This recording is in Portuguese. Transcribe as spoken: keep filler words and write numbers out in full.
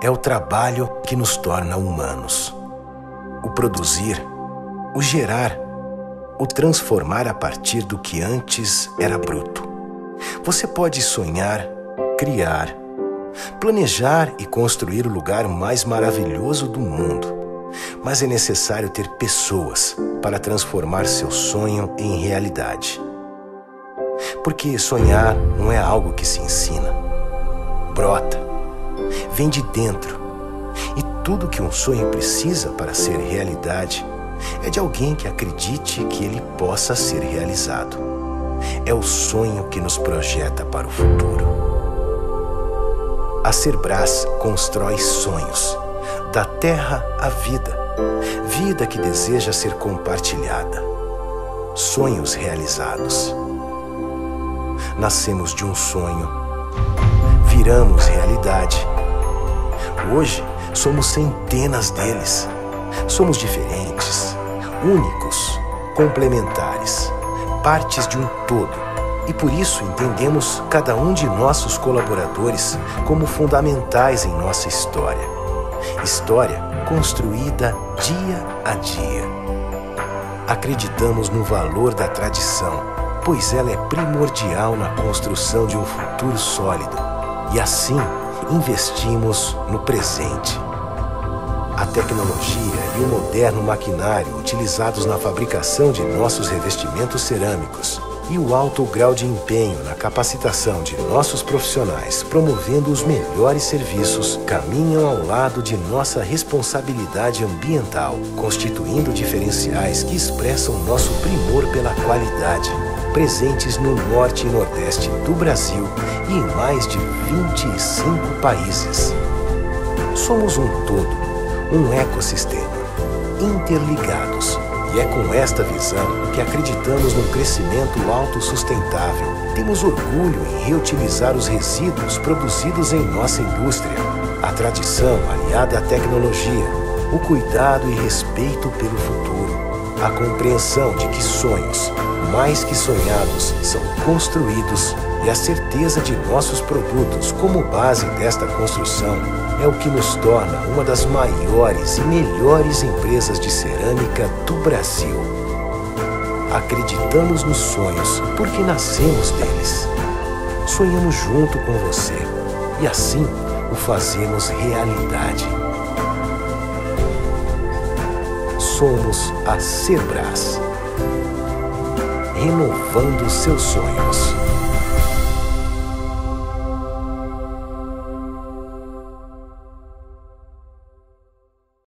É o trabalho que nos torna humanos. O produzir, o gerar, o transformar a partir do que antes era bruto. Você pode sonhar, criar, planejar e construir o lugar mais maravilhoso do mundo. Mas é necessário ter pessoas para transformar seu sonho em realidade. Porque sonhar não é algo que se ensina. Brota, vem de dentro. E tudo que um sonho precisa para ser realidade é de alguém que acredite que ele possa ser realizado. É o sonho que nos projeta para o futuro. A Cerbras constrói sonhos, da terra à vida, vida que deseja ser compartilhada, sonhos realizados. Nascemos de um sonho, viramos realidade. Hoje somos centenas deles. Somos diferentes, únicos, complementares, partes de um todo. E por isso entendemos cada um de nossos colaboradores como fundamentais em nossa história. História construída dia a dia. Acreditamos no valor da tradição, pois ela é primordial na construção de um futuro sólido. E assim investimos no presente. A tecnologia e o moderno maquinário utilizados na fabricação de nossos revestimentos cerâmicos e o alto grau de empenho na capacitação de nossos profissionais, promovendo os melhores serviços, caminham ao lado de nossa responsabilidade ambiental, constituindo diferenciais que expressam nosso primor pela qualidade, presentes no norte e nordeste do Brasil e em mais de vinte e cinco países. Somos um todo. Um ecossistema, interligados. E é com esta visão que acreditamos num crescimento autossustentável. Temos orgulho em reutilizar os resíduos produzidos em nossa indústria. A tradição aliada à tecnologia, o cuidado e respeito pelo futuro. A compreensão de que sonhos, mais que sonhados, são construídos e a certeza de nossos produtos como base desta construção é o que nos torna uma das maiores e melhores empresas de cerâmica do Brasil. Acreditamos nos sonhos porque nascemos deles. Sonhamos junto com você e assim o fazemos realidade. Somos a Cerbras, renovando seus sonhos.